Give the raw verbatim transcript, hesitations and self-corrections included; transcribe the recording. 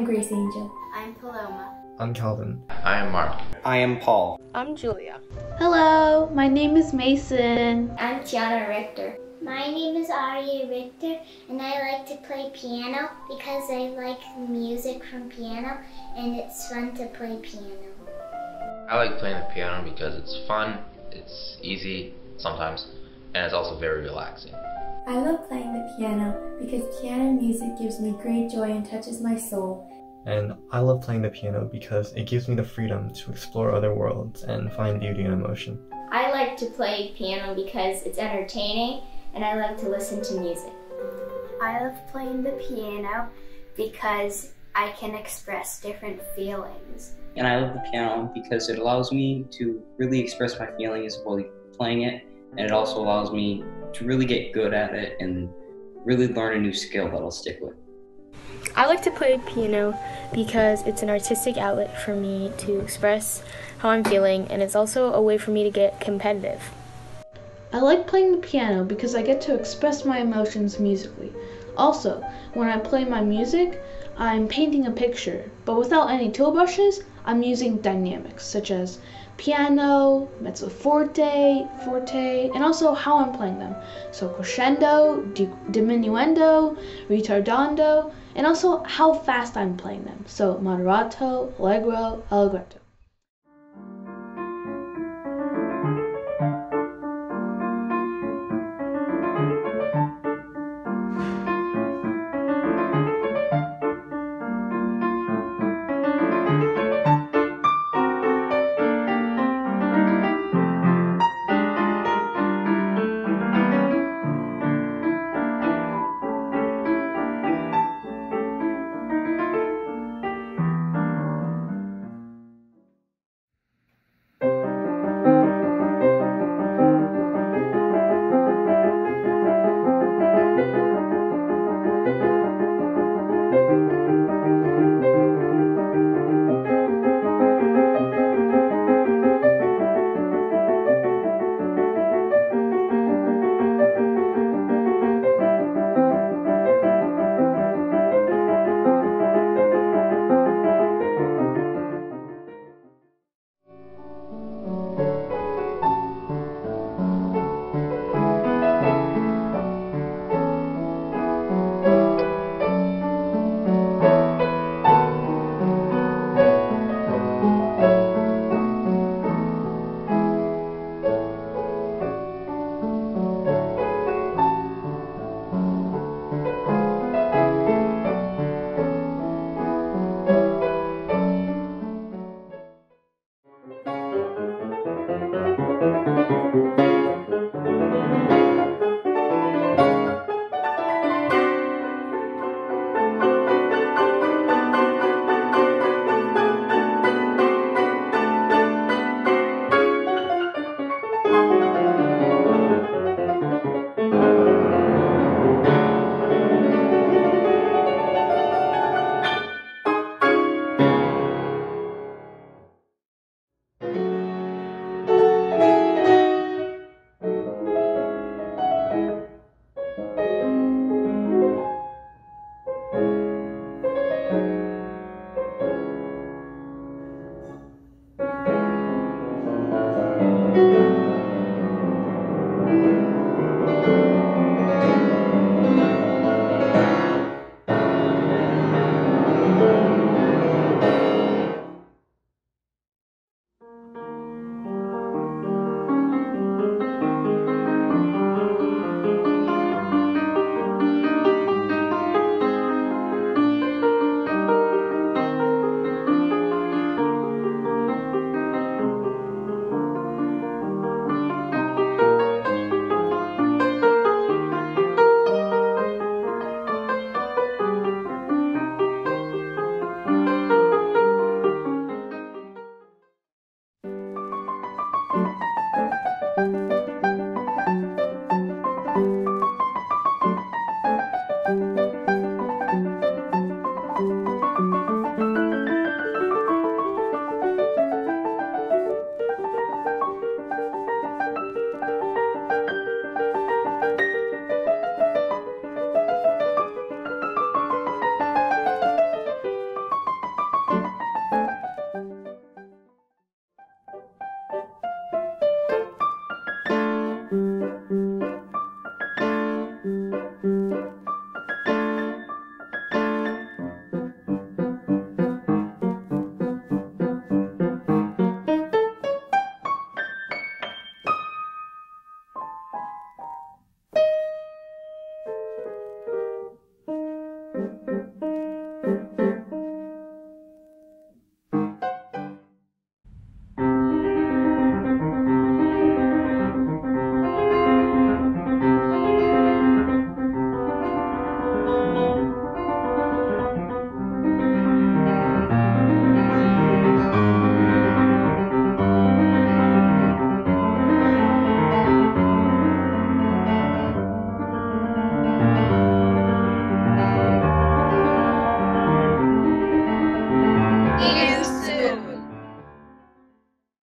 I'm Grace Angel. I'm Paloma. I'm Calvin. I am Mark. I am Paul. I'm Julia. Hello, my name is Mason. I'm Tiana Richter. My name is Ari Richter, and I like to play piano because I like music from piano, and it's fun to play piano. I like playing the piano because it's fun, it's easy sometimes, and it's also very relaxing. I love playing the piano because piano music gives me great joy and touches my soul. And I love playing the piano because it gives me the freedom to explore other worlds and find beauty and emotion. I like to play piano because it's entertaining, and I like to listen to music. I love playing the piano because I can express different feelings. And I love the piano because it allows me to really express my feelings while playing it, and it also allows me to really get good at it and really learn a new skill that I'll stick with. I like to play piano because it's an artistic outlet for me to express how I'm feeling, and it's also a way for me to get competitive. I like playing the piano because I get to express my emotions musically. Also, when I play my music, I'm painting a picture, but without any tool brushes, I'm using dynamics such as piano, mezzo forte, forte, and also how I'm playing them. So crescendo, diminuendo, ritardando, and also how fast I'm playing them. So moderato, allegro, allegretto. Thank you. Eight years